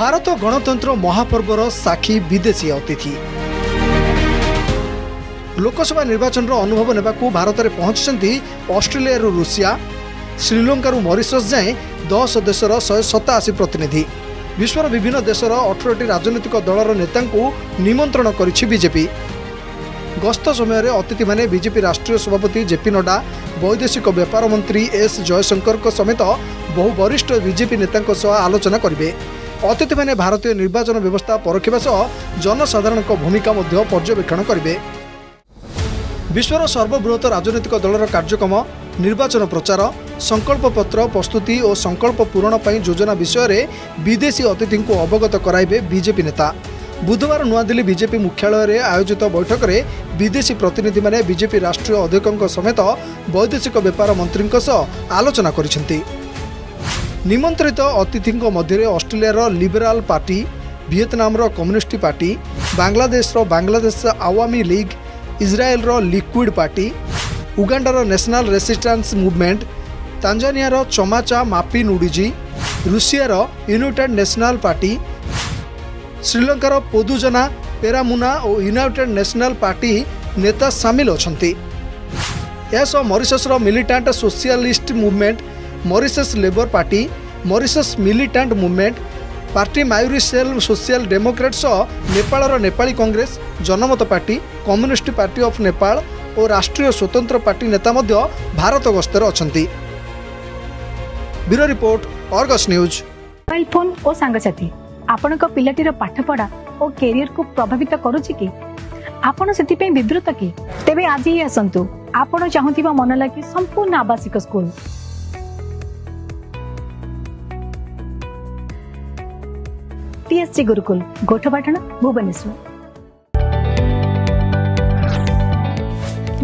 भारत गणतंत्र महापर्वर साक्षी विदेशी अतिथि लोकसभा निर्वाचन अनुभव नेबा को भारत में पहुंचती ऑस्ट्रेलिया रूसिया श्रीलंका मॉरीशस जाए 10 देशर 187 प्रतिनिधि विश्वर विभिन्न देशर 18 राजनीतिक दलर नेता निमंत्रण करिछि बीजेपी। गस्त समय अतिथि माने बीजेपी राष्ट्रीय सभापति जेपी नड्डा वैदेशिक व्यापार मंत्री एस जयशंकर समेत बहु वरिष्ठ बीजेपी नेतांक आलोचना करेंगे। अतिथि माने भारतीय निर्वाचन व्यवस्था परखिबा सह जनसाधारण भूमिका पर्यवेक्षण करेंगे। विश्वर सर्वबृहत राजनीतिक दलर कार्यक्रम निर्वाचन प्रचार संकल्प पत्र प्रस्तुति और संकल्प पूरण पर योजना विषय विदेशी अतिथि को अवगत कराइबे बीजेपी नेता। बुधवार नूआ दिल्ली बीजेपी मुख्यालय में आयोजित बैठक में विदेशी प्रतिनिधि माने बीजेपी राष्ट्रीय अध्यक्ष समेत वैदेशिक व्यापार मंत्री आलोचना करिसेंति। निमंत्रित अतिथि मध्य ऑस्ट्रेलियार लिबराल पार्टी वियतनामर कम्युनिस्ट पार्टी बांग्लादेशर बांग्लादेश आवामी लीग इजराएलर लिक्विड पार्टी उगांडार नेशनल रेजिस्टेंस मूवमेंट तांजानियार चमाचा मापी नुडीजी रूसियार यूनाइटेड नेशनल पार्टी श्रीलंकार पोदुजना पेरामुना और यूनाइटेड नेशनल पार्टी नेता सामिल अछंती। एसो मॉरीशसर Militant Socialist Movement Mauritius Labour Party Mauritius Militant Movement Party मायूरीसेल सोशल डेमोक्रेट्स नेपाल नेपाली कांग्रेस जनमत Party Communist Party of Nepal और राष्ट्रीय स्वतंत्र पार्टी नेता मध्य भारत गस्तर अछंती। Bureau report Argus news. Mobile phone और सांगसाथी आपण पाठपढ़ा पाठपढ़ा और कैरियर को प्रभावित करुच्च कि आपड़ से विद्रुत कि तेज आज ही आसतु आपण चाहूबा मन लगे संपूर्ण आवासिक स्कूल टीएससी गुरुकुल गोठपाटना भुवनेश्वर।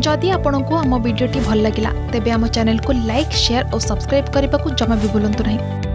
जदि आपण को आम भिडी भल लगा तेब आम चैनल को लाइक शेयर और सब्सक्राइब करने को जमा भी भूलु ना।